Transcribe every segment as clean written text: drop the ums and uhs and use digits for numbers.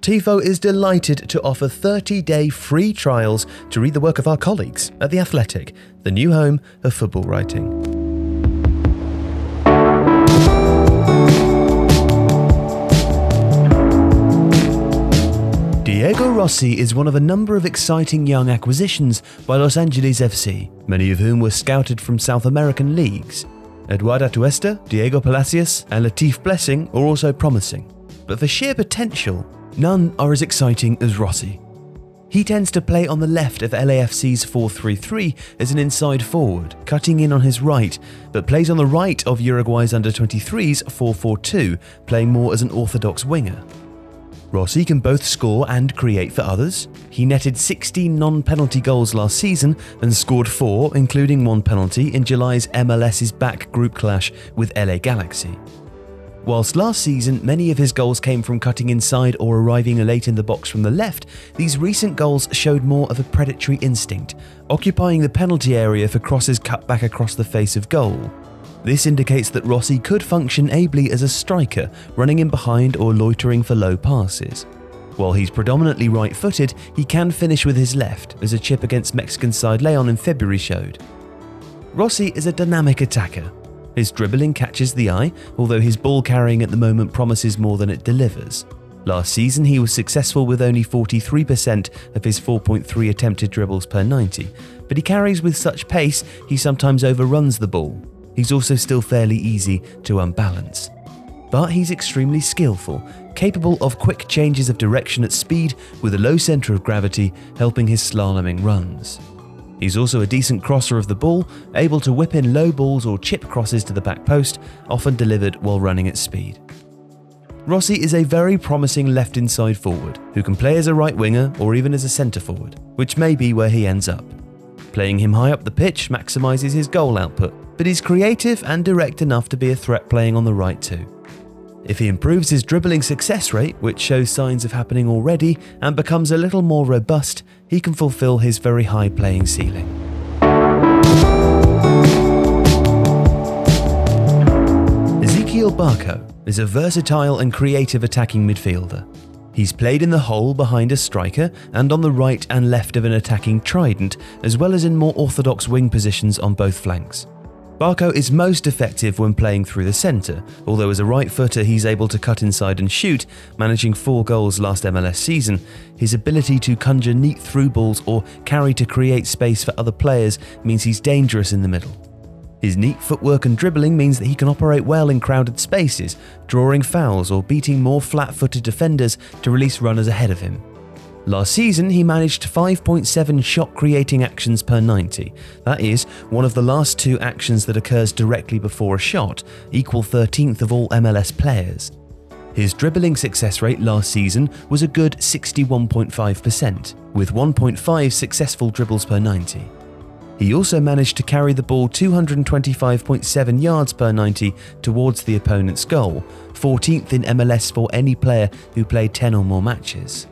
TIFO is delighted to offer 30-day free trials to read the work of our colleagues at The Athletic, the new home of football writing. Diego Rossi is one of a number of exciting young acquisitions by Los Angeles FC, many of whom were scouted from South American leagues. Eduard Atuesta, Diego Palacios, and Latif Blessing are also promising, but for sheer potential, none are as exciting as Rossi. He tends to play on the left of LAFC's 4-3-3 as an inside forward, cutting in on his right, but plays on the right of Uruguay's under-23's 4-4-2, playing more as an orthodox winger. Rossi can both score and create for others. He netted 16 non-penalty goals last season and scored 4, including one penalty in July's MLS's back group clash with LA Galaxy. Whilst last season many of his goals came from cutting inside or arriving late in the box from the left, these recent goals showed more of a predatory instinct, occupying the penalty area for crosses cut back across the face of goal. This indicates that Rossi could function ably as a striker, running in behind or loitering for low passes. While he's predominantly right-footed, he can finish with his left, as a chip against Mexican side Leon in February showed. Rossi is a dynamic attacker. His dribbling catches the eye, although his ball carrying at the moment promises more than it delivers. Last season he was successful with only 43% of his 4.3 attempted dribbles per 90, but he carries with such pace he sometimes overruns the ball. He's also still fairly easy to unbalance. But he's extremely skillful, capable of quick changes of direction at speed with a low centre of gravity, helping his slaloming runs. He's also a decent crosser of the ball, able to whip in low balls or chip crosses to the back post, often delivered while running at speed. Rossi is a very promising left inside forward, who can play as a right winger or even as a centre forward, which may be where he ends up. Playing him high up the pitch maximises his goal output, but he's creative and direct enough to be a threat playing on the right too. If he improves his dribbling success rate, which shows signs of happening already, and becomes a little more robust, he can fulfill his very high playing ceiling. Ezequiel Barco is a versatile and creative attacking midfielder. He's played in the hole behind a striker and on the right and left of an attacking trident, as well as in more orthodox wing positions on both flanks. Barco is most effective when playing through the centre, although as a right-footer he's able to cut inside and shoot, managing 4 goals last MLS season. His ability to conjure neat through balls or carry to create space for other players means he's dangerous in the middle. His neat footwork and dribbling means that he can operate well in crowded spaces, drawing fouls or beating more flat-footed defenders to release runners ahead of him. Last season, he managed 5.7 shot-creating actions per 90. That is, one of the last 2 actions that occurs directly before a shot, equal 13th of all MLS players. His dribbling success rate last season was a good 61.5%, with 1.5 successful dribbles per 90. He also managed to carry the ball 225.7 yards per 90 towards the opponent's goal, 14th in MLS for any player who played 10 or more matches.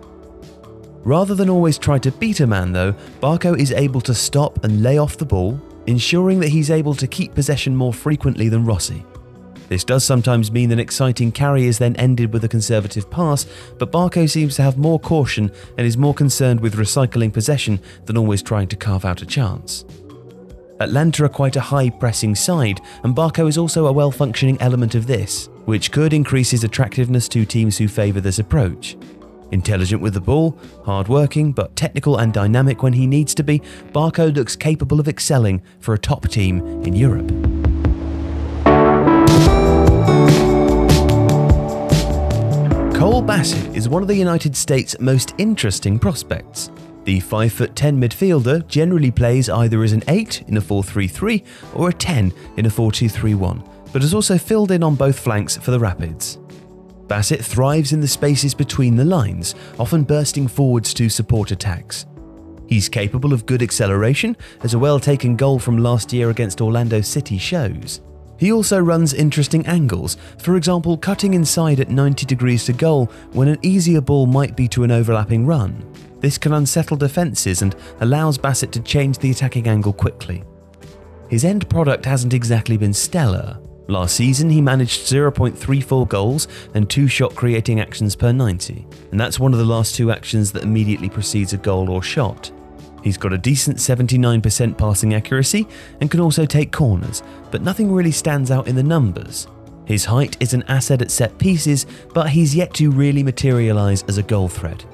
Rather than always try to beat a man though, Barco is able to stop and lay off the ball, ensuring that he's able to keep possession more frequently than Rossi. This does sometimes mean an exciting carry is then ended with a conservative pass, but Barco seems to have more caution and is more concerned with recycling possession than always trying to carve out a chance. Atlanta are quite a high-pressing side, and Barco is also a well-functioning element of this, which could increase his attractiveness to teams who favour this approach. Intelligent with the ball, hard-working but technical and dynamic when he needs to be, Barco looks capable of excelling for a top team in Europe. Cole Bassett is one of the United States' most interesting prospects. The 5'10 midfielder generally plays either as an 8 in a 4-3-3 or a 10 in a 4-2-3-1, but has also filled in on both flanks for the Rapids. Bassett thrives in the spaces between the lines, often bursting forwards to support attacks. He's capable of good acceleration, as a well-taken goal from last year against Orlando City shows. He also runs interesting angles, for example cutting inside at 90 degrees to goal when an easier ball might be to an overlapping run. This can unsettle defences and allows Bassett to change the attacking angle quickly. His end product hasn't exactly been stellar. Last season, he managed 0.34 goals and 2 shot-creating actions per 90, and that's one of the last 2 actions that immediately precedes a goal or shot. He's got a decent 79% passing accuracy and can also take corners, but nothing really stands out in the numbers. His height is an asset at set pieces, but he's yet to really materialise as a goal threat.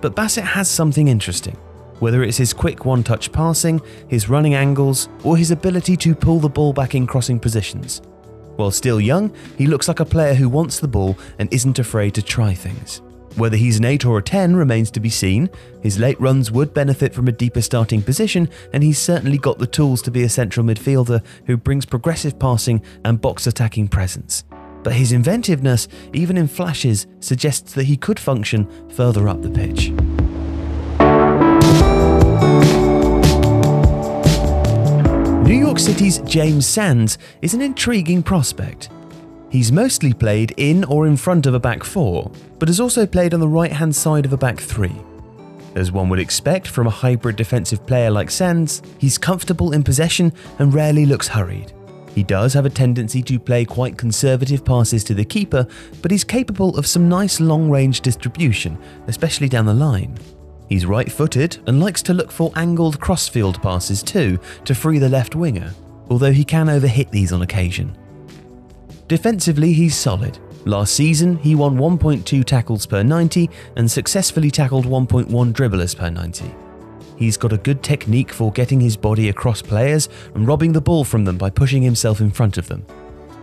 But Bassett has something interesting. Whether it's his quick one-touch passing, his running angles, or his ability to pull the ball back in crossing positions. While still young, he looks like a player who wants the ball and isn't afraid to try things. Whether he's an 8 or a 10 remains to be seen. His late runs would benefit from a deeper starting position, and he's certainly got the tools to be a central midfielder who brings progressive passing and box-attacking presence. But his inventiveness, even in flashes, suggests that he could function further up the pitch. New York City's James Sands is an intriguing prospect. He's mostly played in or in front of a back four, but has also played on the right-hand side of a back three. As one would expect from a hybrid defensive player like Sands, he's comfortable in possession and rarely looks hurried. He does have a tendency to play quite conservative passes to the keeper, but he's capable of some nice long-range distribution, especially down the line. He's right-footed and likes to look for angled cross-field passes too, to free the left winger, although he can overhit these on occasion. Defensively, he's solid. Last season, he won 1.2 tackles per 90 and successfully tackled 1.1 dribblers per 90. He's got a good technique for getting his body across players and robbing the ball from them by pushing himself in front of them.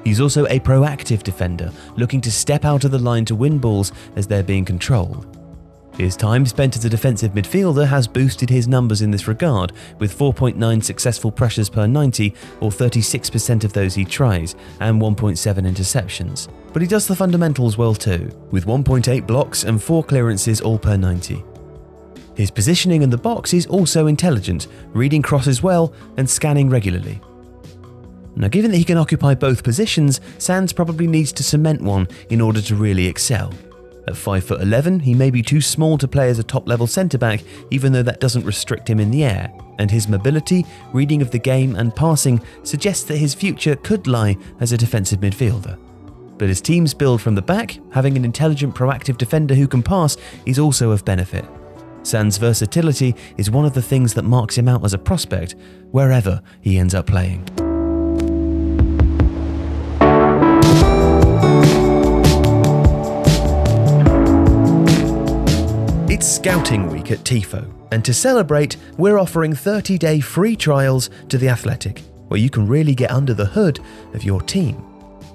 He's also a proactive defender, looking to step out of the line to win balls as they're being controlled. His time spent as a defensive midfielder has boosted his numbers in this regard, with 4.9 successful pressures per 90, or 36% of those he tries, and 1.7 interceptions. But he does the fundamentals well too, with 1.8 blocks and 4 clearances all per 90. His positioning in the box is also intelligent, reading crosses well and scanning regularly. Now, given that he can occupy both positions, Sands probably needs to cement one in order to really excel. At 5'11", he may be too small to play as a top-level centre-back, even though that doesn't restrict him in the air, and his mobility, reading of the game and passing suggests that his future could lie as a defensive midfielder. But as teams build from the back, having an intelligent, proactive defender who can pass is also of benefit. Sands' versatility is one of the things that marks him out as a prospect, wherever he ends up playing. It's Scouting Week at TIFO, and to celebrate, we're offering 30-day free trials to The Athletic, where you can really get under the hood of your team.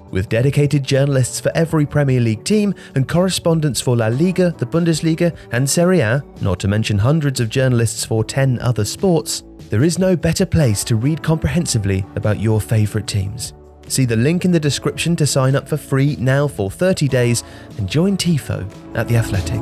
With dedicated journalists for every Premier League team and correspondents for La Liga, the Bundesliga and Serie A, not to mention hundreds of journalists for 10 other sports, there is no better place to read comprehensively about your favourite teams. See the link in the description to sign up for free now for 30 days and join TIFO at The Athletic.